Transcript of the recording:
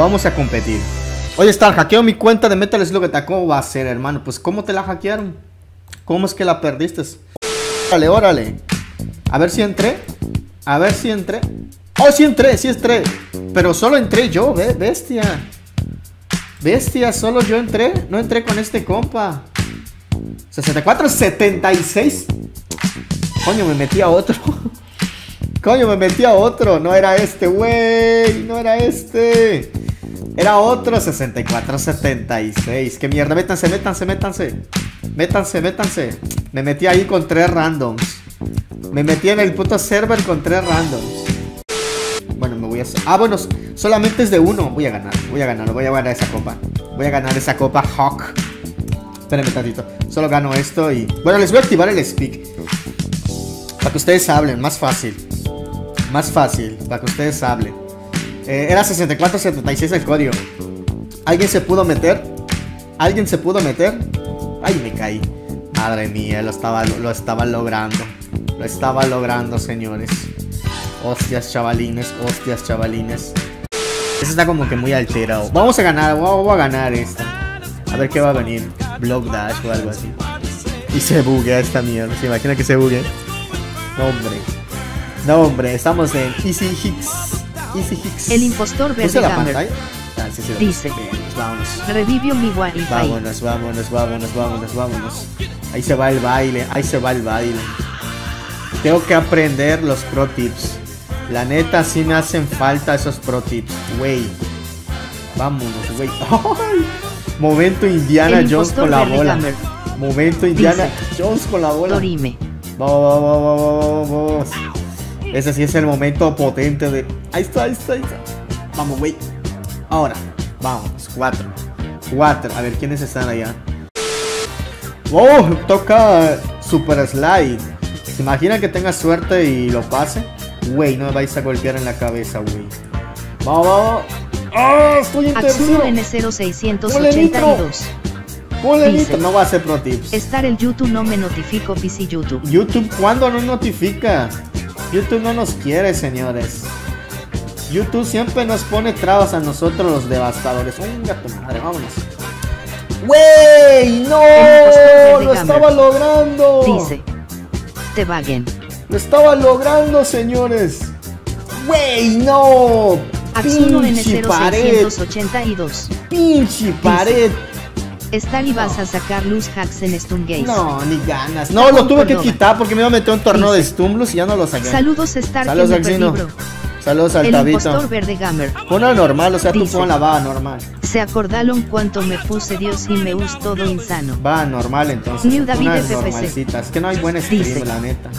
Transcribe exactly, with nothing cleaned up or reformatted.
Vamos a competir. Oye, Star, hackeo mi cuenta de Metal Slug Attack. ¿Cómo va a ser, hermano? Pues, ¿cómo te la hackearon? ¿Cómo es que la perdiste? Órale, órale. A ver si entré. A ver si entré. Oh, sí entré, sí entré. Pero solo entré yo, ¿eh? Bestia. Bestia, solo yo entré. No entré con este compa. sesenta y cuatro, setenta y seis. Coño, me metí a otro. Coño, me metí a otro. No era este, güey. No era este. Era otro. sesenta y cuatro, setenta y seis. Qué mierda. Métanse, métanse, métanse. Métanse, métanse. Me metí ahí con tres randoms. Me metí en el puto server con tres randoms. Bueno, me voy a... Ah, bueno. Solamente es de uno. Voy a ganar. Voy a ganar. Voy a ganar esa copa. Voy a ganar esa copa, Hawk. Espérenme tantito. Solo gano esto y... Bueno, les voy a activar el speak. Para que ustedes hablen. Más fácil. Más fácil, para que ustedes hablen. eh, Era sesenta y cuatro setenta y seis el código. ¿Alguien se pudo meter? ¿Alguien se pudo meter? Ay, me caí. Madre mía, lo estaba, lo estaba logrando. Lo estaba logrando, señores. Hostias, chavalines. Hostias, chavalines. Eso está como que muy alterado. Vamos a ganar, vamos a ganar esta. A ver qué va a venir. Block Dash o algo así. Y se buguea esta mierda. Se imagina que se buguea. Hombre. No, hombre, estamos en Easy Hicks. Easy Hicks. El impostor B. ¿Puse la pantalla? Ah, sí, sí, dice. Vámonos, vámonos. Revivió mi wifi. Vámonos, vámonos, vámonos, vámonos, vámonos. Ahí se va el baile, ahí se va el baile. Tengo que aprender los Pro Tips. La neta, sí me hacen falta esos Pro Tips, güey. Vámonos, güey. Momento Indiana Jones con la bola. Momento Indiana Jones con la bola. Dorime. Vamos, vamos, vamos, vamos. Ese sí es el momento potente de... Ahí está, ahí está, ahí está. Vamos, güey. Ahora, vamos. Cuatro. Cuatro. A ver, ¿quiénes están allá? ¡Oh! Toca Super Slide. ¿Se imagina que tenga suerte y lo pase? Güey, no me vais a golpear en la cabeza, güey. Vamos, vamos. ¡Ah! ¡Oh, estoy en tercero! N cero seis ocho dos. Dice, no va a ser Pro Tips. Estar el YouTube no me notificó, P C YouTube. YouTube, ¿cuándo no notifica? YouTube no nos quiere, señores. YouTube siempre nos pone trabas a nosotros los devastadores. Venga tu madre, vámonos. ¡Wey! ¡No! ¡Lo estaba logrando! Dice, te vaguen. ¡Lo estaba logrando, señores! ¡Wey! ¡No! ¡Pinche pared! ¡Pinche pared! Estar y vas a sacar luz hacks en Stumble Guys. No, ni ganas. No, lo tuve que quitar porque me iba a meter un torneo de Stumblus y ya no lo saqué. Saludos, Star. Saludos al Gino. Saludos al Tabito. El impostor verde gamer. Ponla normal, o sea, tú ponla va normal. Se acordaron cuánto me puse Dios y me gustó todo insano. Va normal entonces. New David F F C. Es que no hay buen stream, la neta.